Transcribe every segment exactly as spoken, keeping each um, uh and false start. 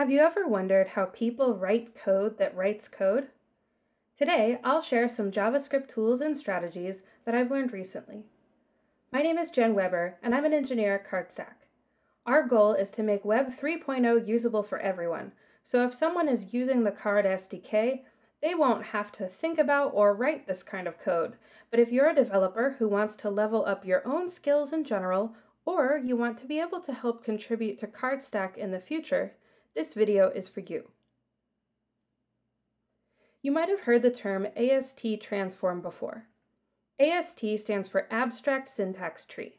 Have you ever wondered how people write code that writes code? Today, I'll share some JavaScript tools and strategies that I've learned recently. My name is Jen Weber, and I'm an engineer at Cardstack. Our goal is to make Web three point oh usable for everyone, so if someone is using the Card S D K, they won't have to think about or write this kind of code. But if you're a developer who wants to level up your own skills in general, or you want to be able to help contribute to Cardstack in the future, this video is for you. You might have heard the term A S T transform before. A S T stands for Abstract Syntax Tree.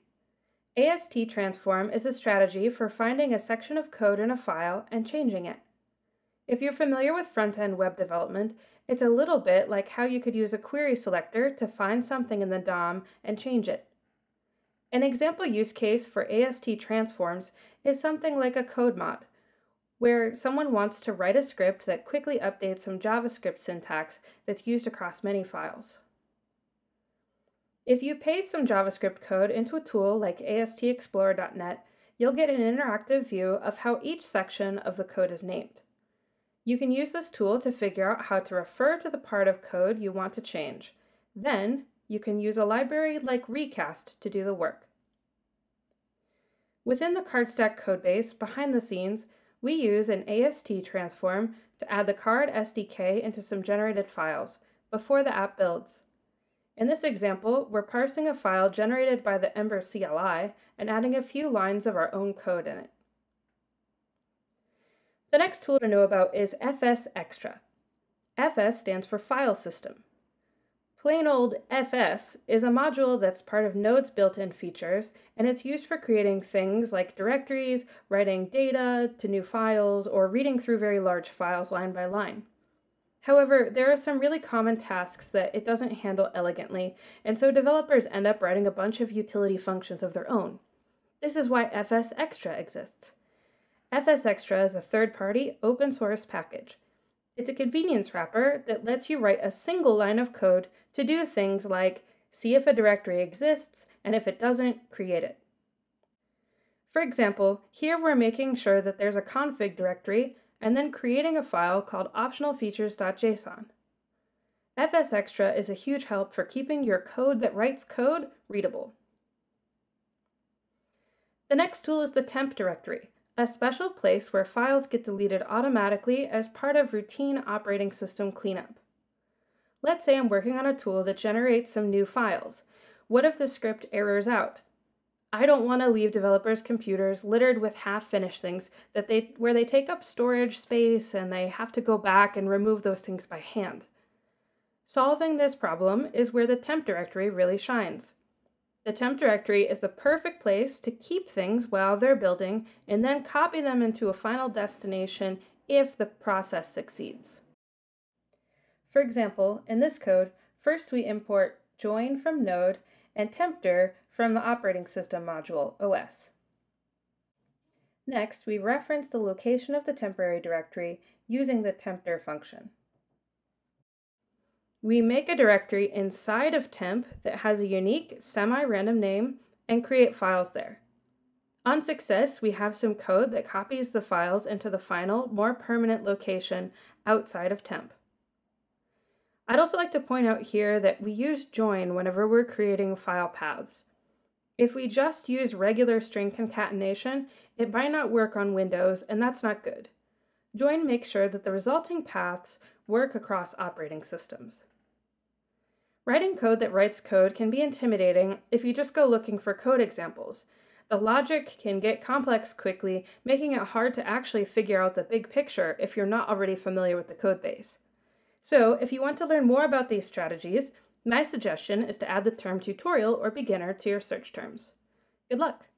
A S T transform is a strategy for finding a section of code in a file and changing it. If you're familiar with front-end web development, it's a little bit like how you could use a query selector to find something in the D O M and change it. An example use case for A S T transforms is something like a code mod, where someone wants to write a script that quickly updates some JavaScript syntax that's used across many files. If you paste some JavaScript code into a tool like A S T explorer dot net, you'll get an interactive view of how each section of the code is named. You can use this tool to figure out how to refer to the part of code you want to change. Then, you can use a library like Recast to do the work. Within the Cardstack codebase, behind the scenes, we use an A S T transform to add the Card S D K into some generated files before the app builds. In this example, we're parsing a file generated by the Ember C L I and adding a few lines of our own code in it. The next tool to know about is F S extra. F S stands for File System. Plain old F S is a module that's part of Node's built-in features, and it's used for creating things like directories, writing data to new files, or reading through very large files line by line. However, there are some really common tasks that it doesn't handle elegantly, and so developers end up writing a bunch of utility functions of their own. This is why F S extra exists. F S extra is a third-party, open-source package. It's a convenience wrapper that lets you write a single line of code to do things like see if a directory exists, and if it doesn't, create it. For example, here we're making sure that there's a config directory and then creating a file called optional features dot J S O N. F S extra is a huge help for keeping your code that writes code readable. The next tool is the temp directory, a special place where files get deleted automatically as part of routine operating system cleanup. Let's say I'm working on a tool that generates some new files. What if the script errors out? I don't want to leave developers' computers littered with half-finished things that they, where they take up storage space and they have to go back and remove those things by hand. Solving this problem is where the temp directory really shines. The temp directory is the perfect place to keep things while they're building and then copy them into a final destination if the process succeeds. For example, in this code, first we import join from Node and tempdir from the operating system module, O S. Next, we reference the location of the temporary directory using the tempdir function. We make a directory inside of temp that has a unique semi-random name and create files there. On success, we have some code that copies the files into the final, more permanent location outside of temp. I'd also like to point out here that we use join whenever we're creating file paths. If we just use regular string concatenation, it might not work on Windows, and that's not good. Join makes sure that the resulting paths work across operating systems. Writing code that writes code can be intimidating if you just go looking for code examples. The logic can get complex quickly, making it hard to actually figure out the big picture if you're not already familiar with the code base. So, if you want to learn more about these strategies, my suggestion is to add the term tutorial or beginner to your search terms. Good luck!